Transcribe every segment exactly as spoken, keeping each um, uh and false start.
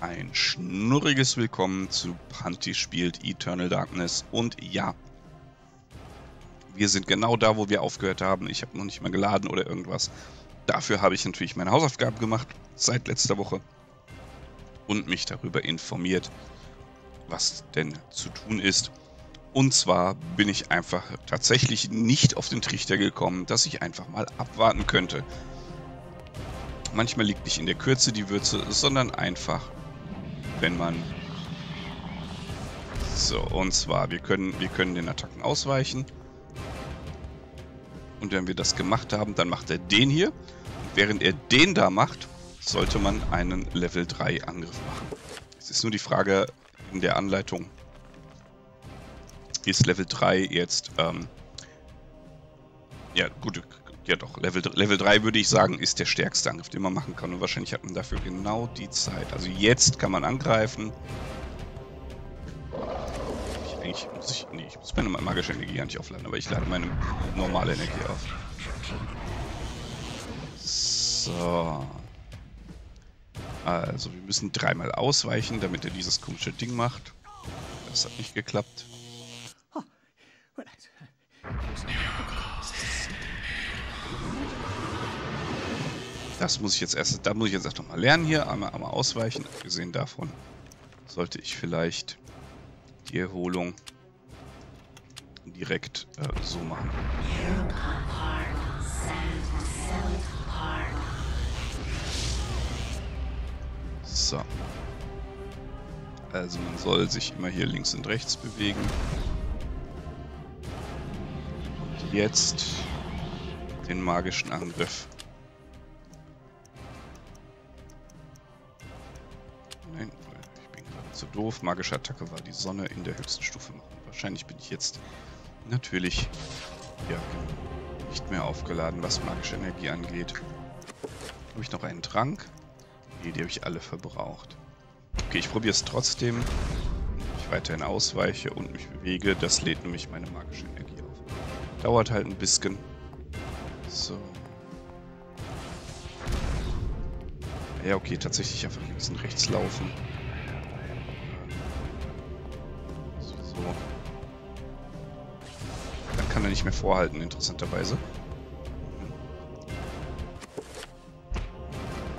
Ein schnurriges Willkommen zu Panthi spielt Eternal Darkness. Und ja, wir sind genau da, wo wir aufgehört haben. Ich habe noch nicht mal geladen oder irgendwas. Dafür habe ich natürlich meine Hausaufgaben gemacht, seit letzter Woche. Und mich darüber informiert, was denn zu tun ist. Und zwar bin ich einfach tatsächlich nicht auf den Trichter gekommen, dass ich einfach mal abwarten könnte. Manchmal liegt nicht in der Kürze die Würze, sondern einfach, wenn man... So, und zwar, wir können, wir können den Attacken ausweichen. Und wenn wir das gemacht haben, dann macht er den hier. Und während er den da macht, sollte man einen Level drei Angriff machen. Es ist nur die Frage in der Anleitung. Ist Level drei jetzt... Ähm, ja, gut... Ja doch, Level drei würde ich sagen, ist der stärkste Angriff, den man machen kann. Und wahrscheinlich hat man dafür genau die Zeit. Also jetzt kann man angreifen. Ich, eigentlich muss ich... Nee, ich muss meine magische Energie gar nicht aufladen, aber ich lade meine normale Energie auf. So. Also wir müssen dreimal ausweichen, damit er dieses komische Ding macht. Das hat nicht geklappt. Das muss ich jetzt erst, da muss ich jetzt erst nochmal lernen hier, einmal, einmal ausweichen. Abgesehen davon sollte ich vielleicht die Erholung direkt äh, so machen. So. Also man soll sich immer hier links und rechts bewegen. Und jetzt den magischen Angriff. So doof. Magische Attacke war die Sonne in der höchsten Stufe machen. Wahrscheinlich bin ich jetzt natürlich ja, nicht mehr aufgeladen, was magische Energie angeht. Habe ich noch einen Trank? Nee, die habe ich alle verbraucht. Okay, ich probiere es trotzdem. Ich weiterhin ausweiche und mich bewege. Das lädt nämlich meine magische Energie auf. Dauert halt ein bisschen. So. Ja, okay, tatsächlich einfach links und rechts laufen. Dann kann er nicht mehr vorhalten, interessanterweise.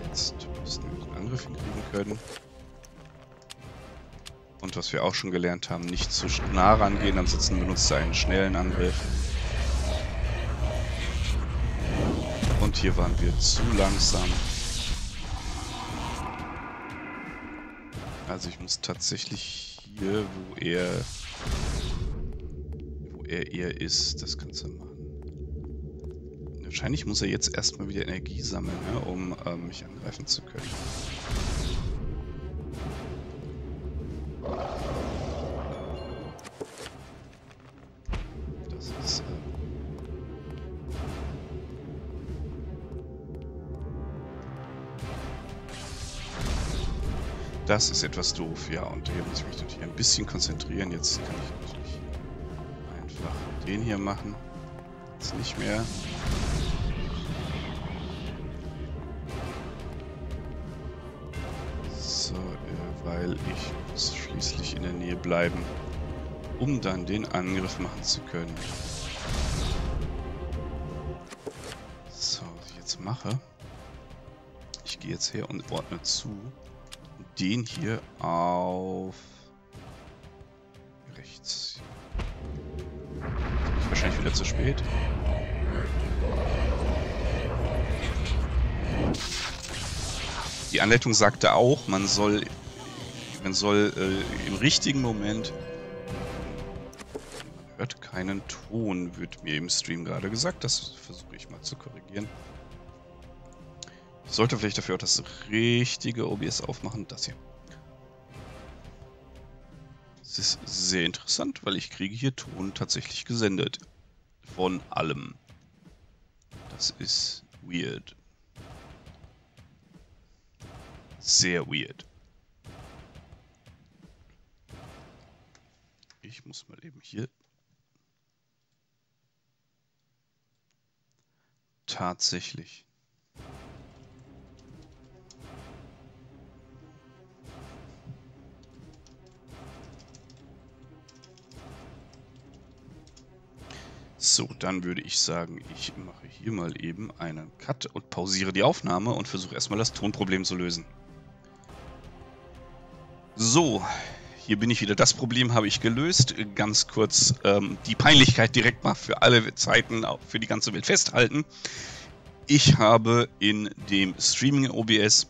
Jetzt müssen wir einen Angriff hinkriegen können. Und was wir auch schon gelernt haben, nicht zu nah rangehen, ansonsten benutzt er einen schnellen Angriff. Und hier waren wir zu langsam. Also ich muss tatsächlich hier, wo er... Wo er eher ist, das Ganze machen. Wahrscheinlich muss er jetzt erstmal wieder Energie sammeln, ne, um ähm, mich angreifen zu können. Das ist... Äh das ist etwas doof, ja, und hier muss ich mich natürlich ein bisschen konzentrieren. Jetzt kann ich natürlich... Den hier machen. Jetzt nicht mehr. So, weil ich muss schließlich in der Nähe bleiben, um dann den Angriff machen zu können. So, was ich jetzt mache. Ich gehe jetzt her und ordne zu. Den hier auf rechts. Wahrscheinlich wieder zu spät. Die Anleitung sagte auch, man soll, man soll äh, im richtigen Moment... Man hört keinen Ton, wird mir im Stream gerade gesagt. Das versuche ich mal zu korrigieren. Ich sollte vielleicht dafür auch das richtige O B S aufmachen. Das hier. Es ist sehr interessant, weil ich kriege hier Ton tatsächlich gesendet. Von allem. Das ist weird. Sehr weird. Ich muss mal eben hier... Tatsächlich. So, dann würde ich sagen, ich mache hier mal eben einen Cut und pausiere die Aufnahme und versuche erstmal das Tonproblem zu lösen. So, hier bin ich wieder. Das Problem habe ich gelöst. Ganz kurz ähm, die Peinlichkeit direkt mal für alle Zeiten, auch für die ganze Welt festhalten. Ich habe in dem Streaming O B S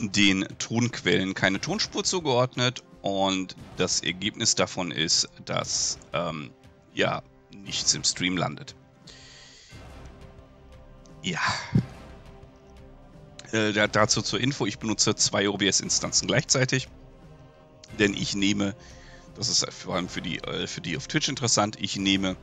den Tonquellen keine Tonspur zugeordnet und das Ergebnis davon ist, dass ähm, ja, nichts im Stream landet. Ja. Äh, dazu zur Info, ich benutze zwei O B S-Instanzen gleichzeitig, denn ich nehme, das ist vor allem für die, äh, für die auf Twitch interessant, ich nehme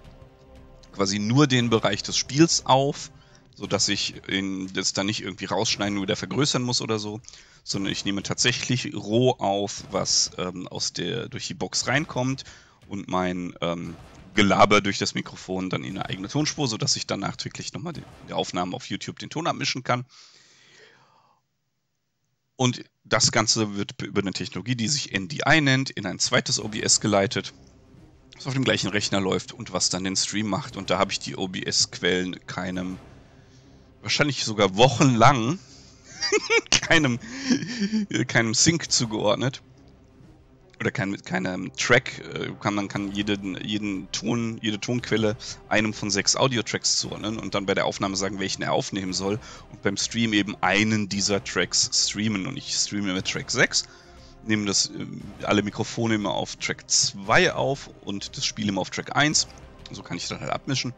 quasi nur den Bereich des Spiels auf, sodass ich in, das dann nicht irgendwie rausschneiden und wieder vergrößern muss oder so, sondern ich nehme tatsächlich roh auf, was ähm, aus der, durch die Box reinkommt und mein ähm, Gelaber durch das Mikrofon dann in eine eigene Tonspur, sodass ich dann nachträglich nochmal in der Aufnahme auf YouTube den Ton abmischen kann. Und das Ganze wird über eine Technologie, die sich N D I nennt, in ein zweites O B S geleitet, was auf dem gleichen Rechner läuft und was dann den Stream macht. Und da habe ich die O B S-Quellen keinem, wahrscheinlich sogar wochenlang, keinem, keinem Sync zugeordnet. Oder kein, keinem Track, kann, man kann jeden, jeden Ton, jede Tonquelle einem von sechs Audio-Tracks zuordnen und dann bei der Aufnahme sagen, welchen er aufnehmen soll und beim Stream eben einen dieser Tracks streamen. Und ich streame mit Track sechs, nehme das, alle Mikrofone immer auf Track zwei auf und das Spiel immer auf Track eins. So kann ich dann halt abmischen.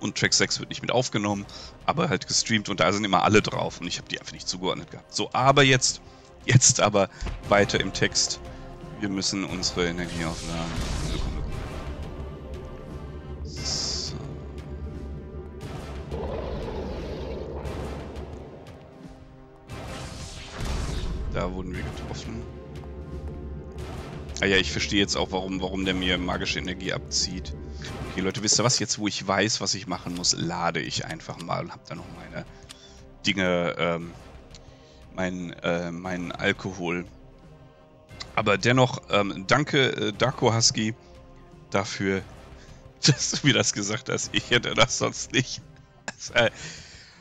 Und Track sechs wird nicht mit aufgenommen, aber halt gestreamt und da sind immer alle drauf und ich habe die einfach nicht zugeordnet gehabt. So, aber jetzt, jetzt aber weiter im Text. Wir müssen unsere Energieaufnahmen. So. Da wurden wir getroffen. Ah ja, ich verstehe jetzt auch, warum, warum der mir magische Energie abzieht. Okay, Leute, wisst ihr was? Jetzt, wo ich weiß, was ich machen muss, lade ich einfach mal und habe dann noch meine Dinge, ähm, meinen, äh, meinen Alkohol. Aber dennoch, ähm, danke äh, Darko Husky dafür, dass du mir das gesagt hast. Ich hätte das sonst nicht. Also, äh,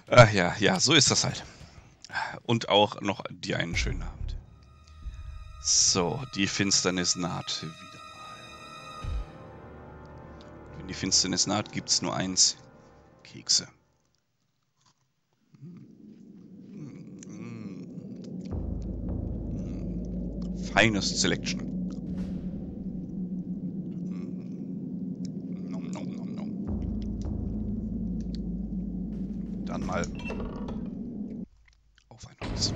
ach ja, ja, so ist das halt. Und auch noch dir einen schönen Abend. So, die Finsternis naht wieder mal. Wenn die Finsternis naht, gibt es nur eins: Kekse. Finest Selection. Nom, nom, nom, nom. Dann mal auf ein Holz.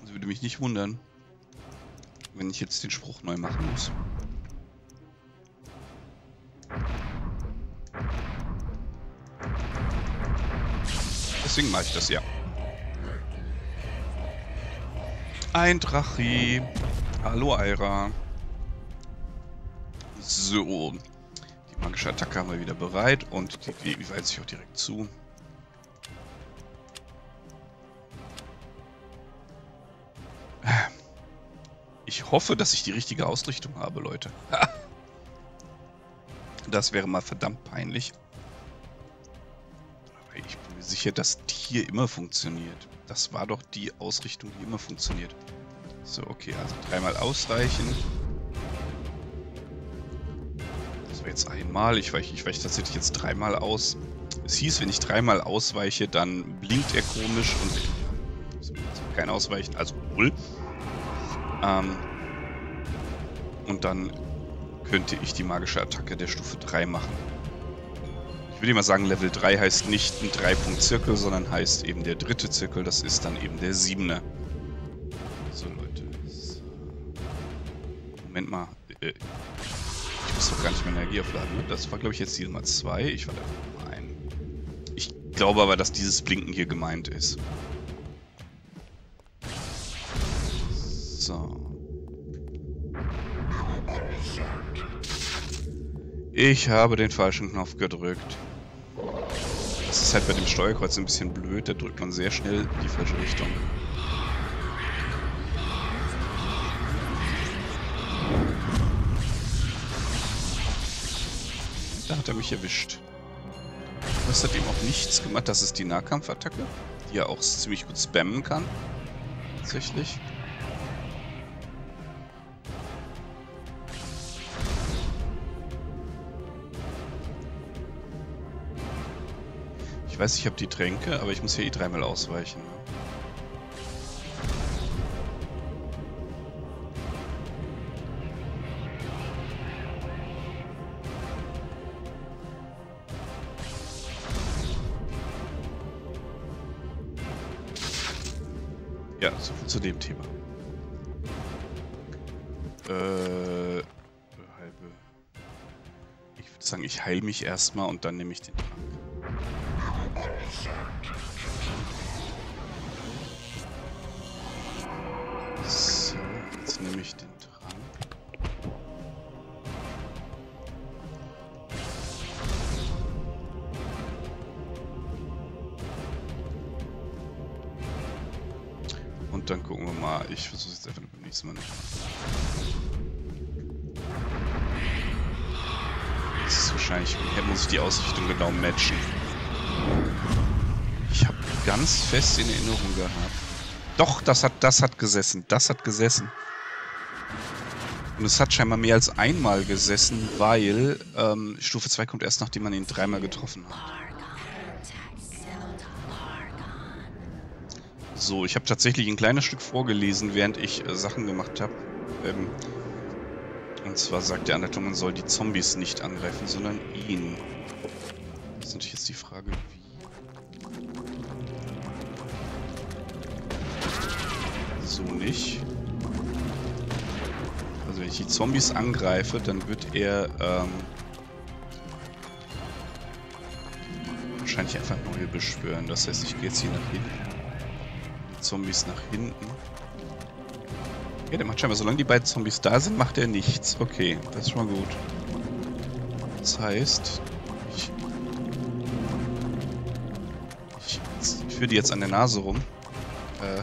Das würde mich nicht wundern, wenn ich jetzt den Spruch neu machen muss. Deswegen mache ich das ja. Ein Drachi. Hallo, Aira. So. Die magische Attacke haben wir wieder bereit und die, die weise ich auch direkt zu. Ich hoffe, dass ich die richtige Ausrichtung habe, Leute. Das wäre mal verdammt peinlich. Aber ich bin mir sicher, dass die hier immer funktioniert. Das war doch die Ausrichtung, die immer funktioniert. So, okay, also dreimal ausweichen. Das war jetzt einmal. Ich weiche, ich weiche tatsächlich jetzt dreimal aus. Es hieß, wenn ich dreimal ausweiche, dann blinkt er komisch und kein Ausweichen, also null. Um, und dann könnte ich die magische Attacke der Stufe drei machen. Ich würde mal sagen, Level drei heißt nicht ein drei-Punkt-Zirkel, sondern heißt eben der dritte Zirkel, das ist dann eben der siebener. So, Leute. So. Moment mal. Äh, ich muss doch gar nicht mehr Energie aufladen, ne? Das war, glaube ich, jetzt die Nummer zwei. Ich war da Nummer eins. Ich glaube aber, dass dieses Blinken hier gemeint ist. So. Ich habe den falschen Knopf gedrückt. Das ist halt bei dem Steuerkreuz ein bisschen blöd, da drückt man sehr schnell in die falsche Richtung. Da hat er mich erwischt. Das hat ihm auch nichts gemacht, das ist die Nahkampfattacke, die er auch ziemlich gut spammen kann. Tatsächlich. Ich weiß, ich habe die Tränke, aber ich muss hier eh dreimal ausweichen. Ja, soviel zu dem Thema. Äh, halbe. Ich würde sagen, ich heile mich erstmal und dann nehme ich den Trank. So, jetzt nehme ich den Trank. Und dann gucken wir mal. Ich versuche es jetzt einfach beim nächsten Mal nicht. Das ist wahrscheinlich. Hier muss ich die Ausrichtung genau matchen. Ich habe ganz fest in Erinnerung gehabt. Doch, das hat, das hat gesessen. Das hat gesessen. Und es hat scheinbar mehr als einmal gesessen, weil ähm, Stufe zwei kommt erst, nachdem man ihn dreimal getroffen hat. So, ich habe tatsächlich ein kleines Stück vorgelesen, während ich äh, Sachen gemacht habe. Ähm, und zwar sagt der Anleitung, man soll die Zombies nicht angreifen, sondern ihn. Das ist natürlich jetzt die Frage, wie. So nicht. Also wenn ich die Zombies angreife, dann wird er ähm, wahrscheinlich einfach neue beschwören. Das heißt, ich gehe jetzt hier nach hinten. Die Zombies nach hinten. Ja, der macht scheinbar, solange die beiden Zombies da sind, macht er nichts. Okay, das ist schon mal gut. Das heißt, ich, ich, ich führe die jetzt an der Nase rum. Äh,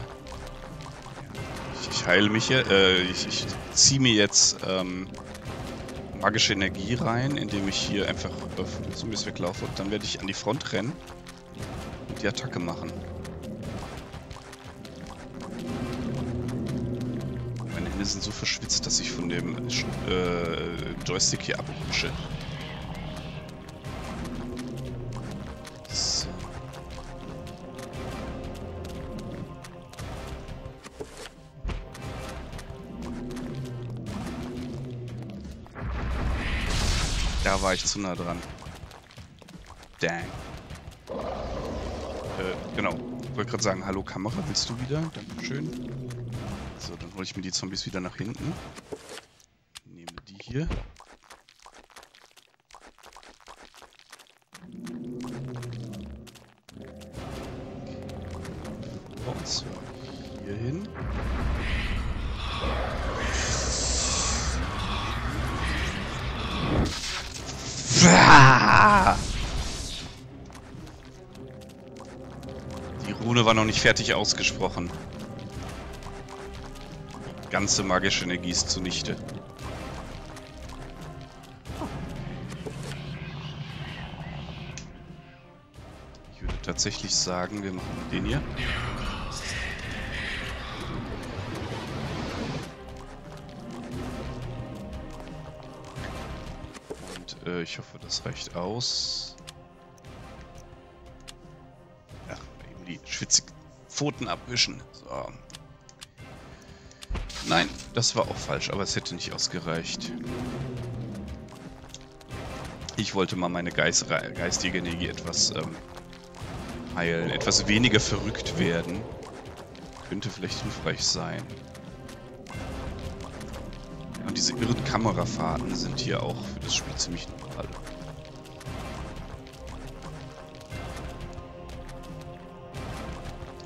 Ich heile mich hier, äh, ich, ich ziehe mir jetzt ähm, magische Energie rein, indem ich hier einfach äh, von den Zombies weglaufe und dann werde ich an die Front rennen und die Attacke machen. Meine Hände sind so verschwitzt, dass ich von dem äh, Joystick hier abrutsche. Da war ich zu nah dran. Dang. Äh, genau. Ich wollte gerade sagen, hallo Kamera, willst du wieder? Dankeschön. So, dann hole ich mir die Zombies wieder nach hinten. Nehme die hier. Und zwar hier hin. Die Rune war noch nicht fertig ausgesprochen. Die ganze magische Energie ist zunichte. Ich würde tatsächlich sagen, wir machen den hier. Ich hoffe, das reicht aus. Ach, eben die schwitzigen Pfoten abwischen. So. Nein, das war auch falsch, aber es hätte nicht ausgereicht. Ich wollte mal meine Geist geistige Energie etwas ähm, heilen, etwas weniger verrückt werden. Könnte vielleicht hilfreich sein. Und diese irren Kamerafahrten sind hier auch für das Spiel ziemlich normal.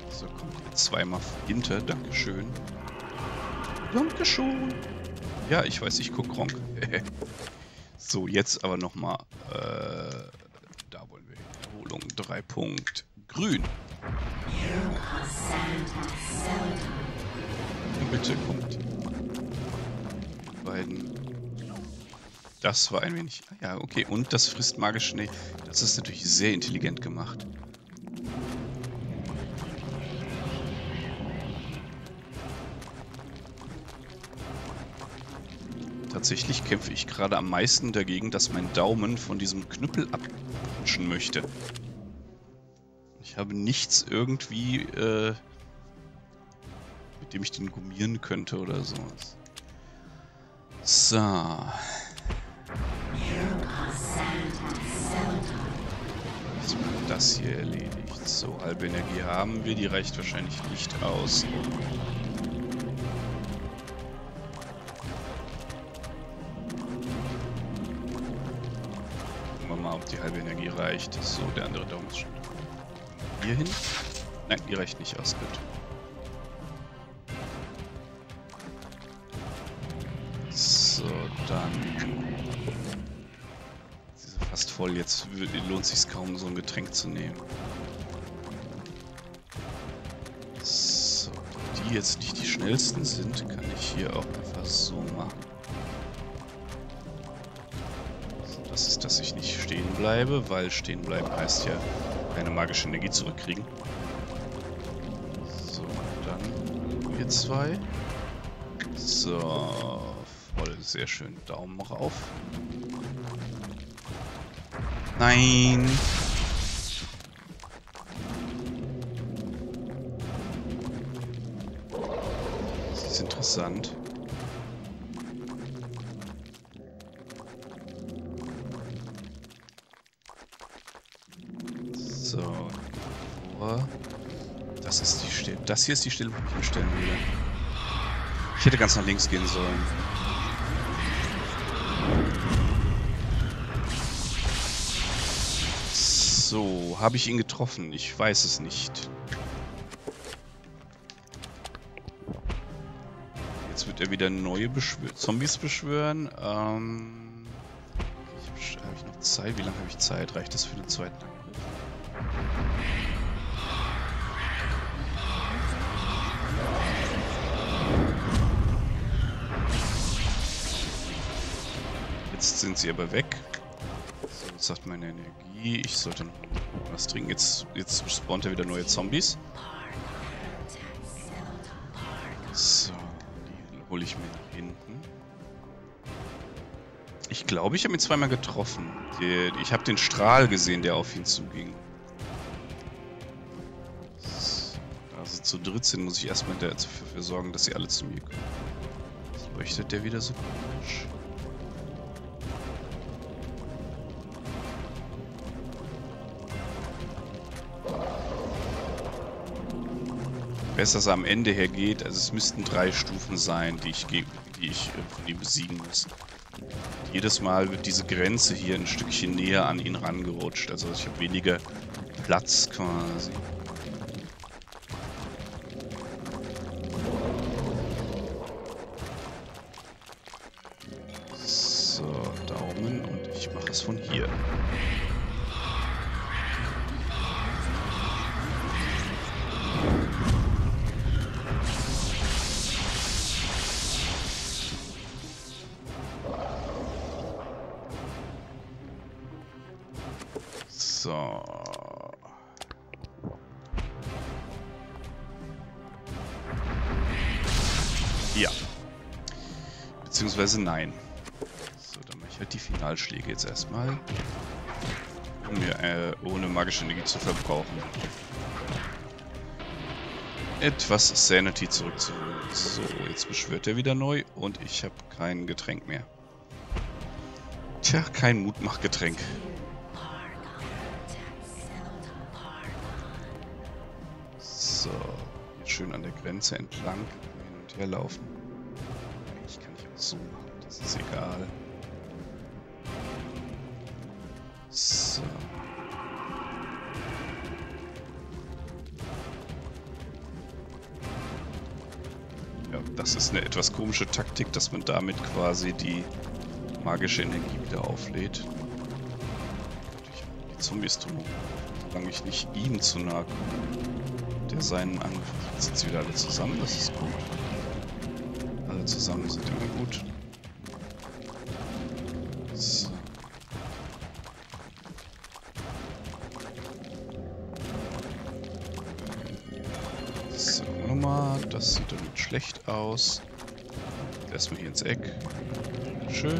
So, kommt jetzt zweimal hinter. Dankeschön. Dankeschön. Ja, ich weiß, ich guck Gronk. So, jetzt aber nochmal. Äh, da wollen wir hin. Einstellung drei Punkt grün. Bitte kommt. Beiden. Das war ein wenig... Ja, okay. Und das frisst magisch Schnee. Das ist natürlich sehr intelligent gemacht. Tatsächlich kämpfe ich gerade am meisten dagegen, dass mein Daumen von diesem Knüppel abrutschen möchte. Ich habe nichts irgendwie, äh, mit dem ich den gummieren könnte oder sowas. So. Jetzt wird das hier erledigt. So, halbe Energie haben wir, die reicht wahrscheinlich nicht aus. Die halbe Energie reicht. So, der andere Daumen ist schon hier hin. Nein, die reicht nicht aus. Gut. So, dann. Sie sind fast voll. Jetzt lohnt es sich kaum, so ein Getränk zu nehmen. So, die jetzt nicht die schnellsten sind, kann ich hier auch einfach so machen. Das ist, dass ich nicht stehen bleibe, weil stehen bleiben heißt ja keine magische Energie zurückkriegen. So, dann wir zwei. So, voll, sehr schön. Daumen rauf. Nein! Das ist interessant. Das ist die Stelle. Das hier ist die Stelle, wo ich hinstellen will. Ich hätte ganz nach links gehen sollen. So, habe ich ihn getroffen? Ich weiß es nicht. Jetzt wird er wieder neue beschwören. Zombies beschwören. Ähm, habe ich noch Zeit? Wie lange habe ich Zeit? Reicht das für den zweiten Angriff? Jetzt sind sie aber weg. So, jetzt sagt meine Energie. Ich sollte noch was trinken. Jetzt, jetzt spawnt er wieder neue Zombies. So, die hole ich mir nach hinten. Ich glaube, ich habe ihn zweimal getroffen. Ich habe den Strahl gesehen, der auf ihn zuging. So, da sie zu dritt sind, muss ich erstmal dafür sorgen, dass sie alle zu mir kommen. Jetzt leuchtet der wieder so komisch. Besser, dass er am Ende hergeht. Also es müssten drei Stufen sein, die ich, die ich von ihm besiegen muss. Jedes Mal wird diese Grenze hier ein Stückchen näher an ihn rangerutscht. Also ich habe weniger Platz quasi. So, Daumen und ich mache es von hier. Ja. Beziehungsweise nein. So, dann mache ich halt die Finalschläge jetzt erstmal. Um mir äh, ohne magische Energie zu verbrauchen. Etwas Sanity zurückzuholen. So, jetzt beschwört er wieder neu und ich habe kein Getränk mehr. Tja, kein Mutmachgetränk. So, jetzt schön an der Grenze entlang hin und her laufen. Eigentlich kann ich auch so machen, das ist egal. So. Ja, das ist eine etwas komische Taktik, dass man damit quasi die magische Energie wieder auflädt. Natürlich die Zombies drumherum. solange ich nicht ihm zu nahe komme. Der seinen Angriff. Jetzt sind sie wieder alle zusammen, das ist gut. Alle zusammen sind immer gut. So. So, nochmal. Das sieht doch nicht schlecht aus. Erstmal hier ins Eck. Schön.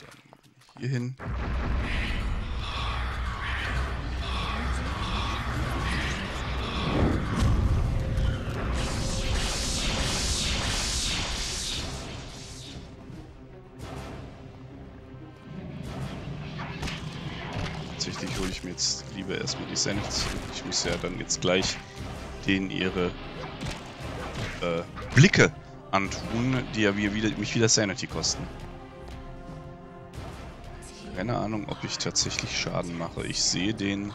Dann hier hin. Tatsächlich hole ich mir jetzt lieber erstmal die Senf zurück. Ich muss ja dann jetzt gleich denen ihre äh, Blicke antun, die ja wieder, mich wieder Sanity kosten. Keine Ahnung, ob ich tatsächlich Schaden mache. Ich sehe den. Ich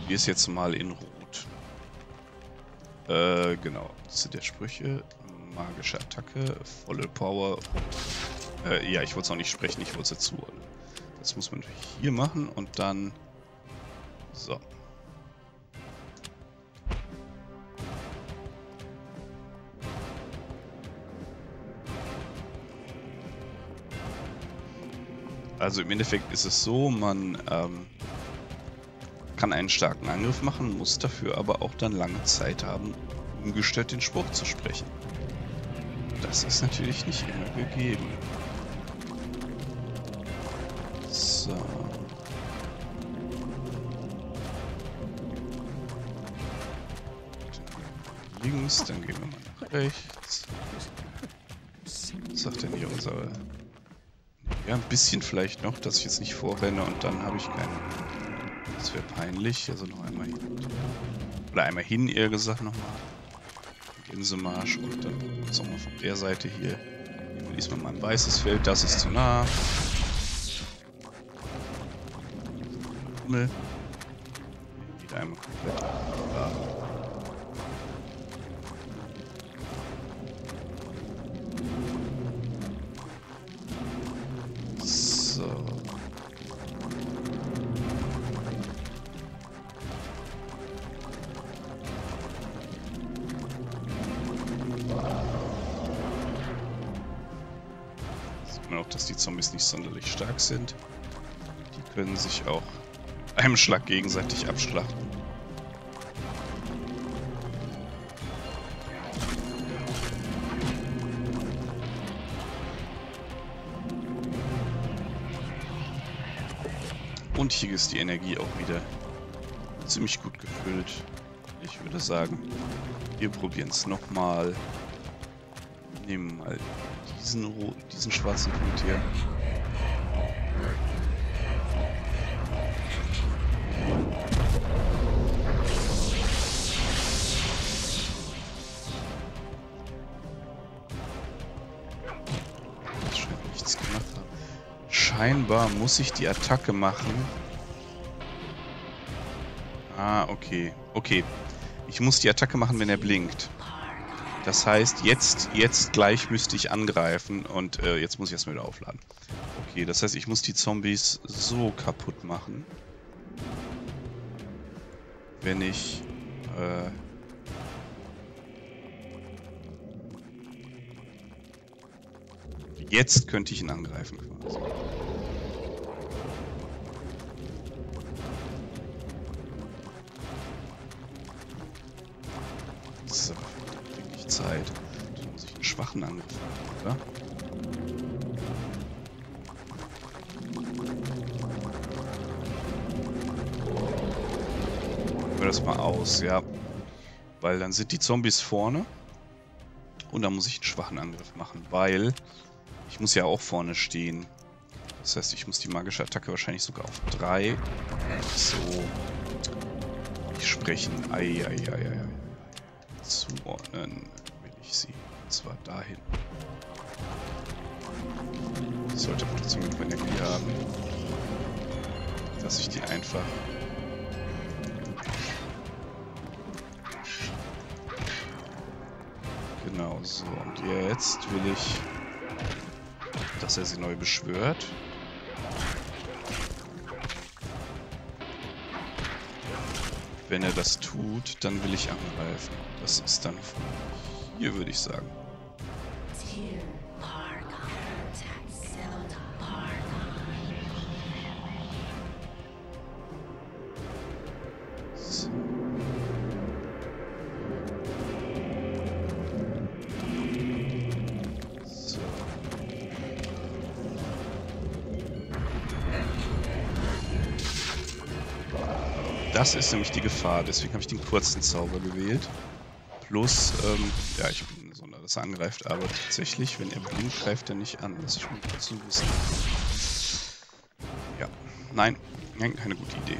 probiere es jetzt mal in Rot. Äh, genau. Das sind der Sprüche. Magische Attacke. Volle Power. Äh, ja, ich wollte es auch nicht sprechen, ich wollte es jetzt zuordnen. Das muss man hier machen und dann. So. Also im Endeffekt ist es so, man ähm, kann einen starken Angriff machen, muss dafür aber auch dann lange Zeit haben, um gestört den Spruch zu sprechen. Das ist natürlich nicht immer gegeben. So. Links, dann gehen wir mal nach rechts. Was sagt denn hier unsere... Ja, ein bisschen vielleicht noch, dass ich jetzt nicht vorrenne und dann habe ich keine. Das wäre peinlich. Also noch einmal hin. Oder einmal hin, eher gesagt, nochmal. Gänsemarsch und dann gucken wir uns nochmal von der Seite hier. Diesmal mal ein weißes Feld, das ist zu nah. Hummel. Geht einmal komplett. Ja. Zombies nicht sonderlich stark sind. Die können sich auch mit einem Schlag gegenseitig abschlachten. Und hier ist die Energie auch wieder ziemlich gut gefüllt. Ich würde sagen, wir probieren es nochmal. Nehmen mal diesen, diesen schwarzen Punkt hier. Das scheint nichts gemacht haben. Scheinbar muss ich die Attacke machen. Ah, okay. Okay. Ich muss die Attacke machen, wenn er blinkt. Das heißt, jetzt, jetzt gleich müsste ich angreifen und äh, jetzt muss ich erstmal wieder aufladen. Okay, das heißt, ich muss die Zombies so kaputt machen, wenn ich... Äh jetzt könnte ich ihn angreifen quasi. So. Zeit. Dann muss ich einen schwachen Angriff machen, oder? Hören wir das mal aus, ja. Weil dann sind die Zombies vorne und dann muss ich einen schwachen Angriff machen, weil ich muss ja auch vorne stehen. Das heißt, ich muss die magische Attacke wahrscheinlich sogar auf drei. So. Ich spreche. Ei, ei, ei, ei, ei. Zuordnen will ich sie. Und zwar dahin. Ich sollte trotzdem genug Energie haben, dass ich die einfach genau so. Und jetzt will ich, dass er sie neu beschwört. Wenn er das tut, dann will ich angreifen. Das ist dann hier, würde ich sagen. Das ist nämlich die Gefahr, deswegen habe ich den kurzen Zauber gewählt. Plus, ähm, ja, ich bin besonders, dass er angreift, aber tatsächlich, wenn er blinkt, greift er nicht an. Das ist schon kurz zu wissen. Ja, nein, nein, keine gute Idee.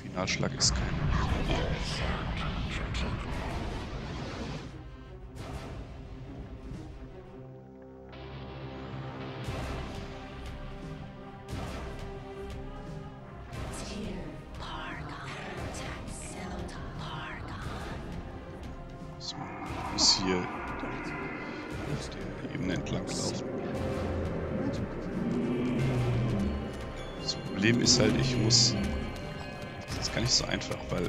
Finalschlag ist keine gute Idee. Ist halt, ich muss. Das ist gar nicht so einfach, weil.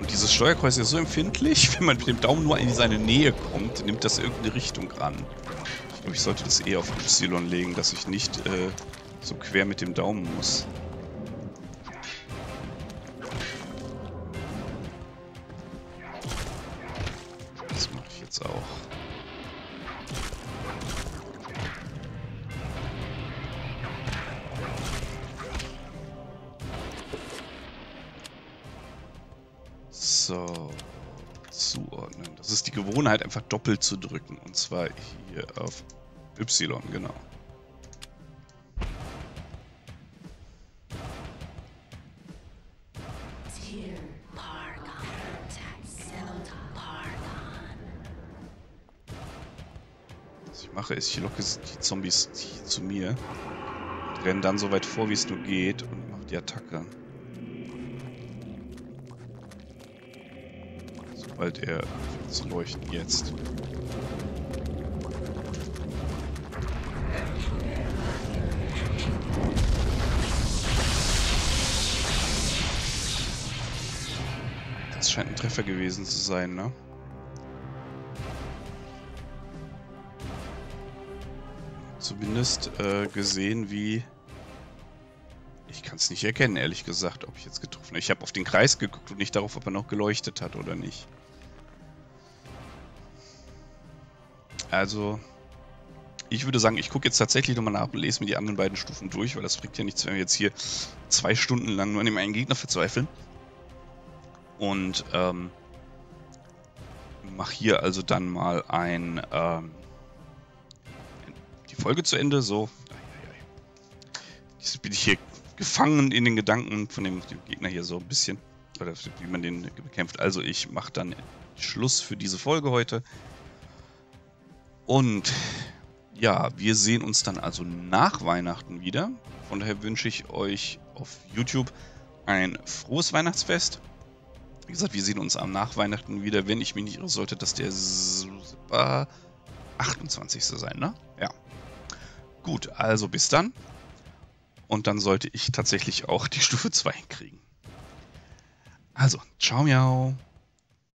Und dieses Steuerkreuz ist so empfindlich, wenn man mit dem Daumen nur in seine Nähe kommt, nimmt das irgendeine Richtung ran. Ich glaube, ich sollte das eher auf Y legen, dass ich nicht äh, so quer mit dem Daumen muss. Das mache ich jetzt auch. So, zuordnen. Das ist die Gewohnheit, einfach doppelt zu drücken. Und zwar hier auf Y, genau. Was ich mache, ist, ich locke die Zombies zu mir und renne dann so weit vor, wie es nur geht und mache die Attacke. Sobald er zu leuchten jetzt. Das scheint ein Treffer gewesen zu sein, ne? Zumindest äh, gesehen wie... Ich kann es nicht erkennen, ehrlich gesagt, ob ich jetzt getroffen habe. Ich habe auf den Kreis geguckt und nicht darauf, ob er noch geleuchtet hat oder nicht. Also, ich würde sagen, ich gucke jetzt tatsächlich nochmal nach und lese mir die anderen beiden Stufen durch, weil das bringt ja nichts, wenn wir jetzt hier zwei Stunden lang nur an dem einen Gegner verzweifeln. Und, ähm, mach hier also dann mal ein, ähm, die Folge zu Ende, so. Jetzt bin ich hier gefangen in den Gedanken von dem, dem Gegner hier so ein bisschen, oder wie man den bekämpft. Also, ich mache dann Schluss für diese Folge heute. Und ja, wir sehen uns dann also nach Weihnachten wieder. Von daher wünsche ich euch auf YouTube ein frohes Weihnachtsfest. Wie gesagt, wir sehen uns am Nachweihnachten wieder, wenn ich mich nicht irre, sollte das der achtundzwanzigste sein, ne? Ja. Gut, also bis dann. Und dann sollte ich tatsächlich auch die Stufe zwei hinkriegen. Also, ciao miau.